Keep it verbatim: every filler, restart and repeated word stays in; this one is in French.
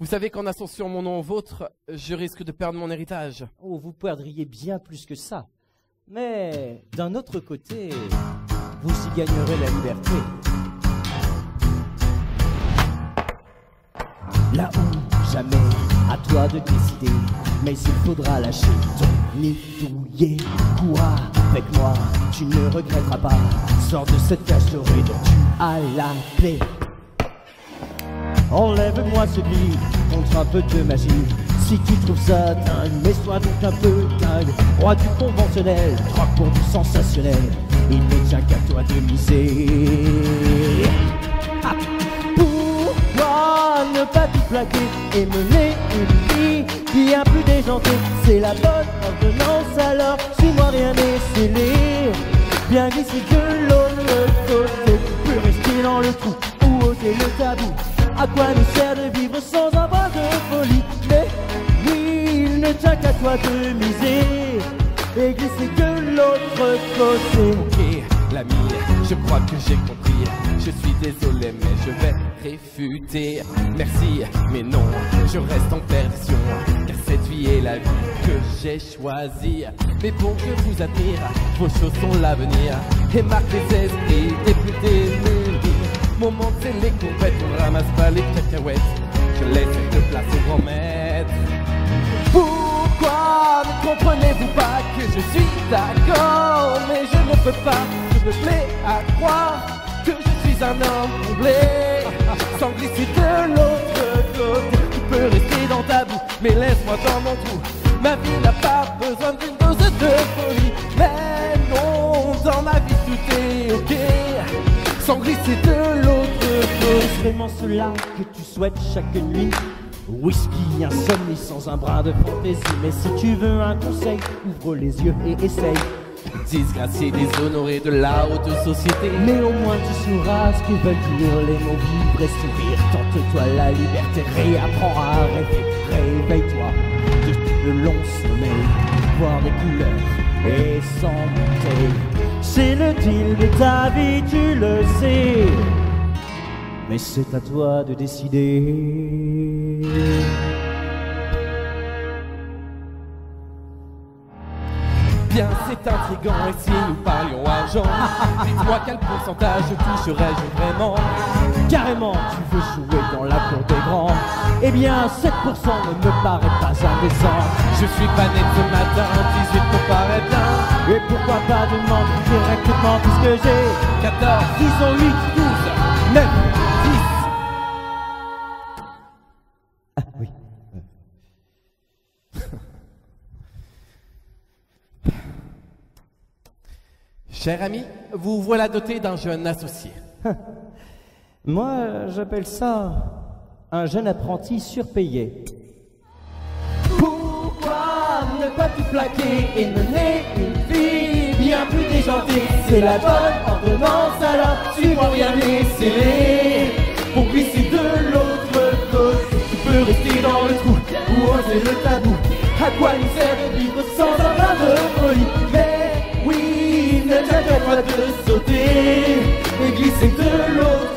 Vous savez qu'en associant mon nom au vôtre, je risque de perdre mon héritage. Oh, vous perdriez bien plus que ça. Mais d'un autre côté, vous y gagnerez la liberté. Là-haut, jamais, à toi de décider. Mais il faudra lâcher ton nid. Cours avec moi, tu ne regretteras pas. Sors de cette cage dorée dont tu as la clé. Enlève-moi ce lit, contre un peu de magie. Si tu trouves ça dingue, mais sois donc un peu dingue. Roi du conventionnel, droit pour du sensationnel. Il ne tient qu'à toi de miser. Ah. Pourquoi ne pas tout plaquer et mener une vie bien plus déjantée? C'est la bonne ordonnance, alors suis-moi, rien n'est scellé. Bien ici de l'autre côté, plus rester dans le trou ou ôter le tabou. À quoi nous sert de vivre sans avoir de folie? Mais oui, il ne tient qu'à toi de miser et glisser de l'autre côté. Ok, l'ami, je crois que j'ai compris. Je suis désolé, mais je vais réfuter. Merci, mais non, je reste en perdition. Car cette vie est la vie que j'ai choisie. Mais pour que vous attire, vos choses sont l'avenir. Et marque les esprits des plus démunis. Mon monde c'est les coupettes, on ramasse pas les cacahuètes. Je laisse de place au grand maître. Pourquoi ne comprenez-vous pas que je suis d'accord? Mais je ne peux pas, je me plais à croire que je suis un homme comblé. Sans glisser de l'autre côté, tu peux rester dans ta boue, mais laisse-moi dans mon trou. Ma vie n'a pas besoin d'une dose de folie. Mais non, dans ma vie tout est ok. Sans glisser de l'autre côté. Est-ce vraiment cela que tu souhaites chaque nuit? Whisky, insomnie, sans un brin de fantaisie. Mais si tu veux un conseil, ouvre les yeux et essaye. Disgracié, déshonoré de la haute société. Mais au moins tu sauras ce qu'ils veulent dire. Les mots vivre et sourire. Tente-toi la liberté, réapprends à rêver. Réveille-toi de le long sommeil. Voir des couleurs et sans monter. C'est le deal de ta vie, tu le sais. Mais c'est à toi de décider. Bien, c'est intriguant, et si nous parlions argent, dis-moi quel pourcentage toucherais-je vraiment? Carrément, tu veux jouer dans la cour des grands? Eh bien, sept pour cent ne me paraît pas indécent. Je suis pas né ce matin, dix-huit me paraît bien. Et pourquoi pas demander directement tout ce que j'ai? quatorze, dix, huit, douze, neuf, dix. Ah oui. Cher ami, vous voilà doté d'un jeune associé. Moi, j'appelle ça un jeune apprenti surpayé. Pourquoi ne pas tout plaquer et mener une vie bien plus déjantée? C'est la bonne ordonnance, alors suis-moi, rien n'est scellé. Pour glisser de l'autre côté, tu peux rester dans le trou ou oser le tabou. À quoi nous sert de vivre sans avoir de folie? Mais oui, ne t'inquiète pas de sauter et glisser de l'autre.